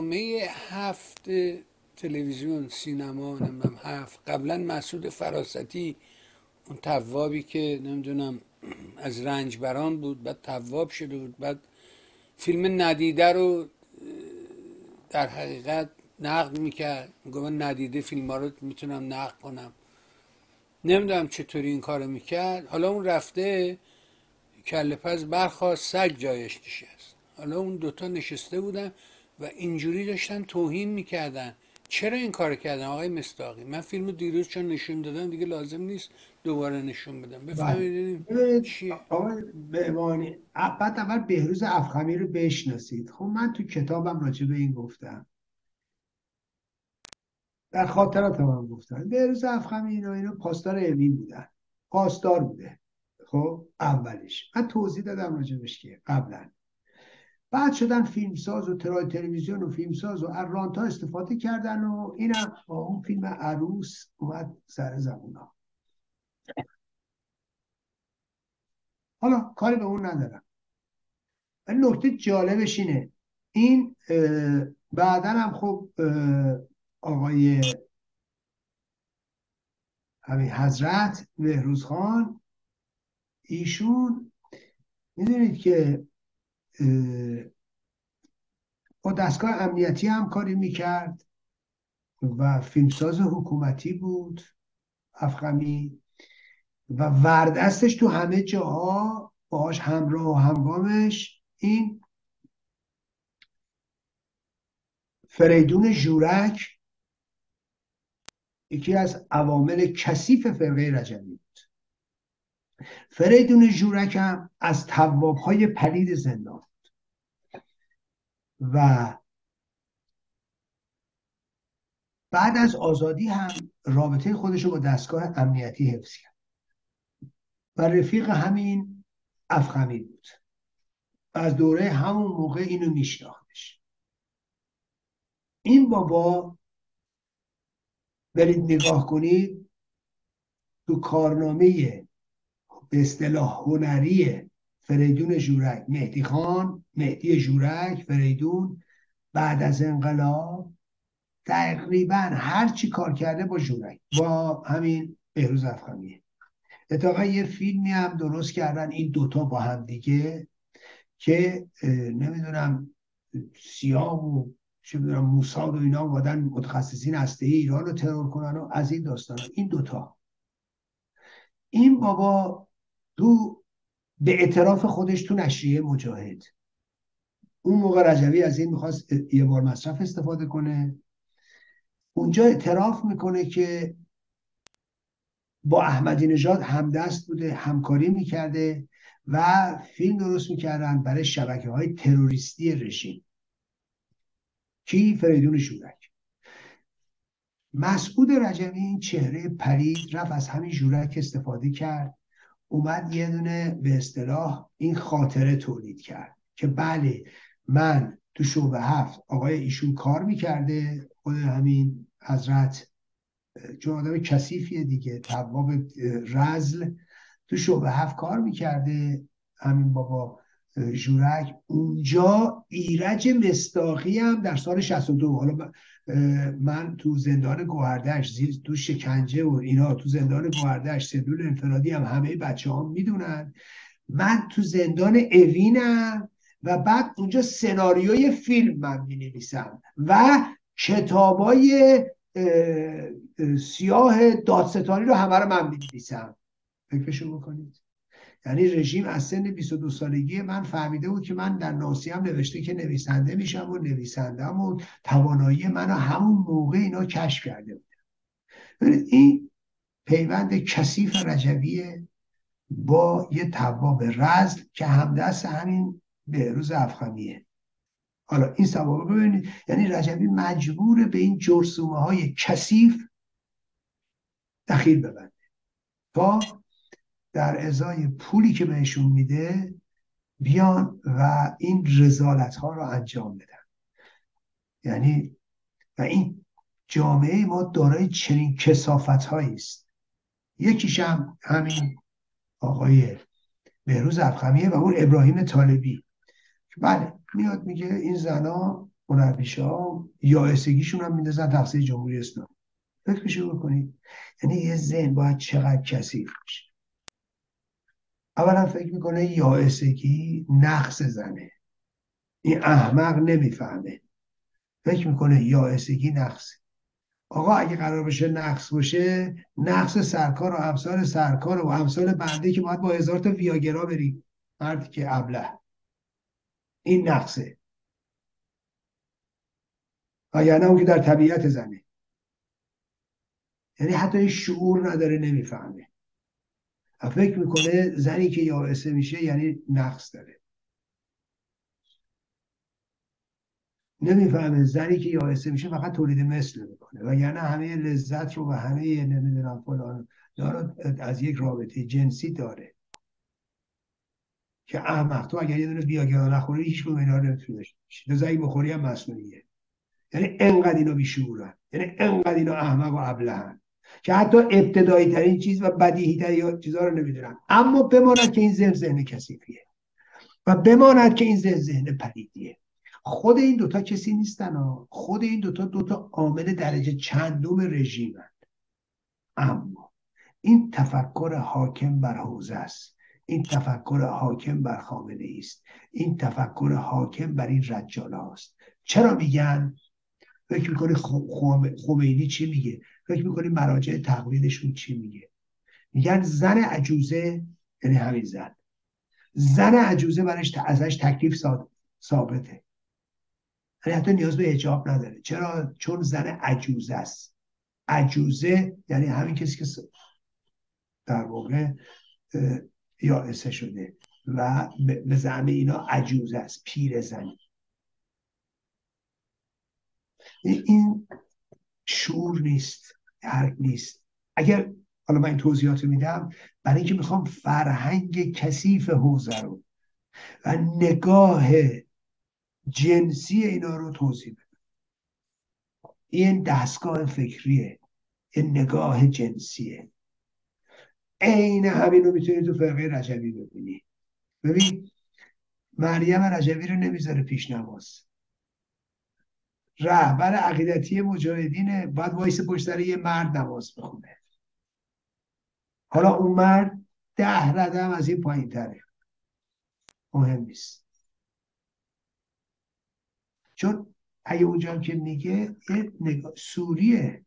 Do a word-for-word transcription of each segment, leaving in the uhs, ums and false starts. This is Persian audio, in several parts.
برنامه هفت تلویزیون سینما نمیدونم هفت، قبلا مسعود فراستی اون توابی که نمیدونم از رنجبران بود بعد تواب شده بود، بعد فیلم ندیده رو در حقیقت نقد میکرد، میگه من ندیده فیلم ها رو میتونم نقد کنم، نمیدونم چطوری این کارو میکرد. حالا اون رفته کلپز برخواست، سگ جایش نشست. حالا اون دوتا نشسته بودن و اینجوری داشتن توهین میکردن. چرا این کار کردن آقای مصداقی؟ من فیلمو دیروز چون نشون دادم دیگه لازم نیست دوباره نشون بدم. بفهمیدیم چی؟ آقای بهمانی بعد اول بهروز افخمی رو بشناسید. خب من تو کتابم راجع به این گفتم، در خاطراتم هم گفتم. بهروز افخمی اینا اینا پاسدار اوین بودن، پاسدار بوده. خب اولش من توضیح دادم راجبش که قبلا بعد شدن فیلمساز و ترای تلویزیون و فیلمساز و ارانتا استفاده کردن و اینم اون فیلم عروس اومد سر زبونا. حالا کاری به اون ندارم، نکته جالبش اینه این بعدن هم خب آقای همین حضرت بهروز خان ایشون میدونید که با دستگاه امنیتی همکاری میکرد و فیلمساز حکومتی بود افخمی و وردستش تو همه جاها باهاش همراه و همگامش این فریدون ژورک یکی از عوامل کثیف فرقه رجبی. فریدون ژورک هم از توابهای پلید زندان بود و بعد از آزادی هم رابطه خودش رو با دستگاه امنیتی حفظ کرد و رفیق همین افخمی بود و از دوره همون موقع اینو میشناختش. این بابا برید نگاه کنید تو کارنامه به اصطلاح هنری فریدون ژورک، مهدی خان، مهدی ژورک، فریدون بعد از انقلاب تقریبا هر چی کار کرده با ژورک با همین بهروز افخمیه. اتفاقا یه فیلمی هم درست کردن این دوتا با هم دیگه که نمیدونم سیام و چه میدونم موساد و اینا وادن متخصصین هسته‌ای ایران رو ترور کنن و از این داستان. این دوتا این بابا تو به اعتراف خودش تو نشریه مجاهد اون موقع رجوی از این میخواست یه بار مصرف استفاده کنه، اونجا اعتراف میکنه که با احمدی نژاد همدست بوده، همکاری میکرده و فیلم درست میکردن برای شبکه های تروریستی رژیم. کی؟ فریدون ژورک. مسعود رجوی این چهره پلید رفت از همین ژورک استفاده کرد، اومد یه دونه به اصطلاح این خاطره تولید کرد که بله من تو شعبه هفت آقای ایشون کار میکرده، خود همین حضرت چون آدم کثیفیه دیگه تواب رزل تو شعبه هفت کار میکرده همین بابا ژورک. اونجا ایرج مصداقی هم در سال شصت و دو، حالا من تو زندان گوهردش زیر تو شکنجه و اینا تو زندان گوهردش سلول انفرادی هم همه بچه هم میدونن، من تو زندان اوینم و بعد اونجا سناریوی فیلم من مینویسم و کتابای سیاه دادستانی رو همه رو من مینویسم. فکرشو بکنید، یعنی رژیم از سن بیست و دو سالگی من فهمیده بود که من در ناصیه هم نوشته که نویسنده میشم و نویسندم و توانایی منو همون موقع اینا کشف کرده بودن. این پیوند کثیف رجویه با یه تواب رزل که همدست همین بهروز افخمیه. حالا این سوابق ببینید، یعنی رجوی مجبور به این جرثومه های کثیف دخیل ببنده تا در ازای پولی که بهشون میده بیان و این رسالت ها رو انجام بدن. یعنی و این جامعه ما دارای چنین کثافت هایی است. یکیش هم همین آقای بهروز افخمیه و اون ابراهیم طالبی. بله میاد میگه این زنا هنرپیشه‌ها یائسگیشون هم میندازن تقصیر جمهوری اسلامی. فکرشو بکنید، یعنی یه ذهن باید چقدر کثیف باشه. اولا فکر میکنه یائسگی نقص زنه، این احمق نمیفهمه، فکر میکنه یائسگی نقصه. آقا اگه قرار بشه نقص باشه، نقص سرکار و امثال سرکار و امثال بنده که باید با هزار تا ویاگرا بری مردی که ابله، این نقصه. و یعنی اون که در طبیعت زنه، یعنی حتی شعور نداره، نمیفهمه و فکر میکنه زنی که یائسه میشه یعنی نقص داره. نمیفهمه زنی که یائسه میشه فقط تولید مثل میکنه و یعنی همه لذت رو و همه نمیدونم فلان داره، از یک رابطه جنسی داره که احمق تو اگر یه دونه ویاگرا نخوری هیچ کدوم اینا رو نمیتونی بشی، زنی بخوری هم مصنوعیه. یعنی انقدر اینا بیشعورن، یعنی انقدر اینا احمق و ابلهن که حتی ابتدایی ترین چیز و بدیهی ترین چیزها رو نمیدونن. اما بماند که این ذهن ذهن کثیفیه و بماند که این ذهن ذهن پلیدیه. خود این دوتا کسی نیستن ها. خود این دوتا دوتا عامل درجه چندم رژیمند. اما این تفکر حاکم بر حوزه است، این تفکر حاکم بر خامنه است، این تفکر حاکم بر این رجاله هاست. چرا میگن؟ فکر میکنی خمینی چی میگه؟ فکر میکنی مراجع تقلیدشون چی میگه؟ میگن زن عجوزه، یعنی همین زن، زن عجوزه برش ازش تکلیف ثابته، یعنی حتی نیاز به حجاب نداره. چرا؟ چون زن عجوزه است. عجوزه یعنی همین کسی که در واقع یائسه شده و به زعم اینا عجوزه است، پیر زنی. این شعور نیست، درک نیست. اگر حالا من این توضیحات رو میدم برای اینکه میخوام فرهنگ کثیف حوزه رو و نگاه جنسی اینا رو توضیح بدم. این دستگاه فکریه، این نگاه جنسیه. عین همین رو میتونی تو فرقه رجبی ببینی. ببین مریم رجبی رو نمیذاره پیش نماز، رهبر عقیدتی مجاهدینه، باید وایس پشت سر یه مرد نماز بخونه. حالا اون مرد ده ردم از این پایین تره، مهم نیست. چون اگه اونجا هم که میگه نگاه سوریه،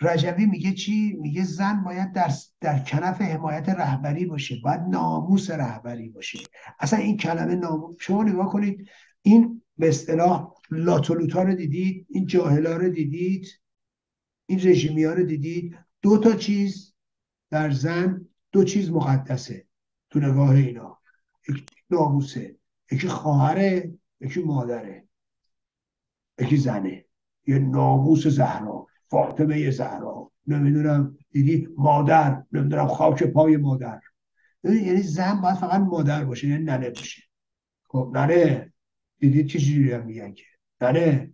رجبی میگه چی؟ میگه زن باید در, در کنف حمایت رهبری باشه، باید ناموس رهبری باشه. اصلا این کلمه ناموس، شما نگاه کنید این به اصطلاح لاتولوتا رو دیدید، این جاهلا رو دیدید، این رژیمی ها رو دیدید. دو تا چیز در زن، دو چیز مقدسه تو نگاه اینا، یکی ناموسه، یکی خواهره، یکی مادره، یکی زنه. یه ناموس زهرا، فاطمه زهرا، نمیدونم دیدی مادر، نمیدونم خاک پای مادر. یعنی زن باید فقط مادر باشه، یعنی ننه باشه. خب ننه دیدید چه جوری هم میگن که ننه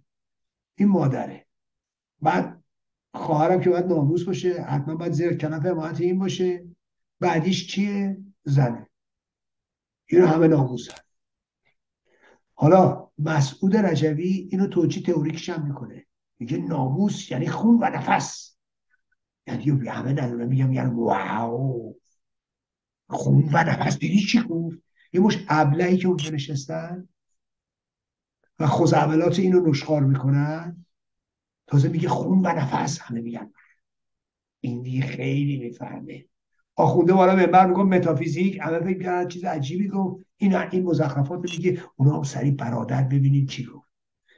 این مادره. بعد خواهرم که باید ناموس باشه، حتما باید زیر کنف حمایت این باشه. بعدیش چیه؟ زنه. اینو همه ناموس هست. حالا مسعود رجوی اینو توجیه تئوریکش هم میکنه، میگه ناموس یعنی خون و نفس. یعنی همه ندونه میگم یعنی واو، خون و نفس. دیدی چی گفت؟ یه مش ابلهی که اونجا نشستن و خزعبلات اینو نشخوار میکنن، تازه میگه خون و نفس. همه میگن این دیگه خیلی میفهمه. آخونده بالا منبر میگم متافیزیک، همه فکر میکنن چیز عجیبی گفت. این این مزخرفات میگه. اونا هم سریع برادر ببینید چی گفت.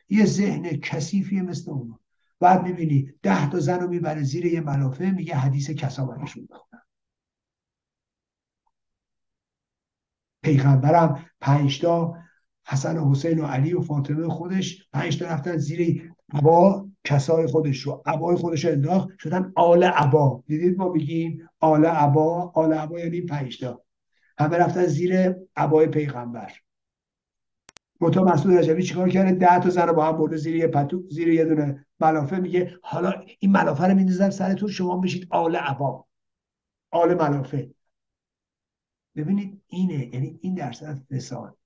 یه ذهن کثیفیه مثل اونا. بعد میبینی ده تا زن رو میبره زیر یه ملافه، میگه حدیث کساوتشون بخونن. پیغمبرم پنج تا حسن و حسین و علی و فاطمه خودش، پنج تا رفتن زیر عبا کسای خودش رو، عبای خودش رو انداخت، شدن آل عبا. دیدید ما بگیم آل عبا؟ آل عبا یعنی پنج تا، همه رفتن زیر عبای پیغمبر. متا مسعود رجبی چیکار کرده؟ ده تا زن رو با هم برده زیر یه پتو، زیر یه دونه ملافه. میگه حالا این ملافه رو میندازم سرتون، شما بشید آل عبا، آل ملافه. ببینید اینه، یعنی این درصد فساد.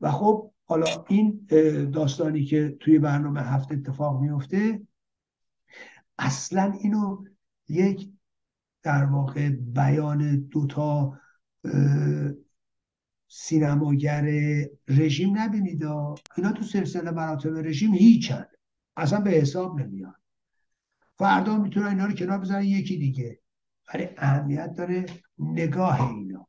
و خب حالا این داستانی که توی برنامه هفت اتفاق میفته اصلا اینو یک در واقع بیان دوتا سینماگر رژیم نبینید. اینا تو سلسله مراتب رژیم هیچن، اصلا به حساب نمیان. فردا میتونن اینا رو کنار بذارن یکی دیگه، ولی اهمیت داره نگاه اینا،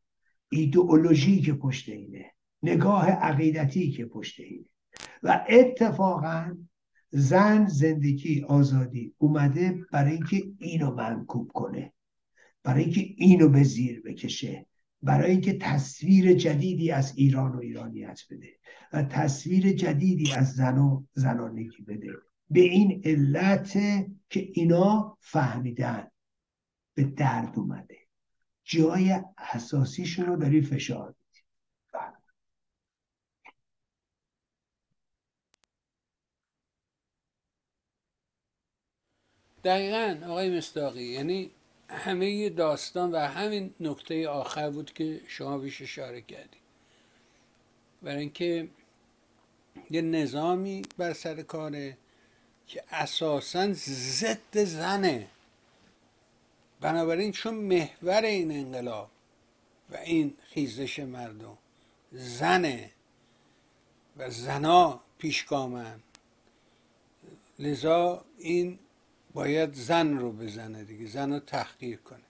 ایدئولوژی که پشت اینه، نگاه عقیدتی که پشت اینه. و اتفاقا زن، زندگی، آزادی اومده برای اینکه اینو منکوب کنه، برای اینکه اینو به زیر بکشه، برای اینکه تصویر جدیدی از ایران و ایرانیت بده و تصویر جدیدی از زن و زنانگی بده. به این علت که اینا فهمیدن به درد اومده، جای اساسیشون رو داری فشار میدی. دقیقاً آقای مصداقی، یعنی همه داستان و همین نکته آخر بود که شما بهش اشاره کردید، برای اینکه یه نظامی بر سر کاره که اساساً ضد زنه. بنابراین چون محور این انقلاب و این خیزش مردم زنه و زنا پیشگامن، لذا این باید زن رو بزنه دیگه، زن رو تحقیر کنه.